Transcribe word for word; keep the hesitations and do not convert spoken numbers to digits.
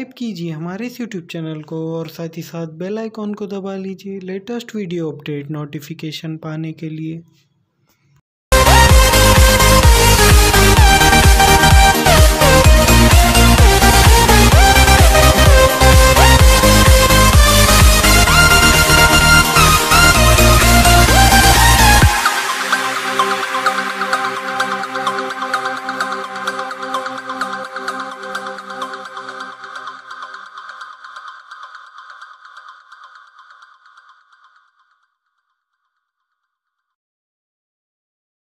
Subscribe कीजिए हमारे इस यूट्यूब चैनल को और साथ ही साथ बेल आइकॉन को दबा लीजिए लेटेस्ट वीडियो अपडेट नोटिफिकेशन पाने के लिए।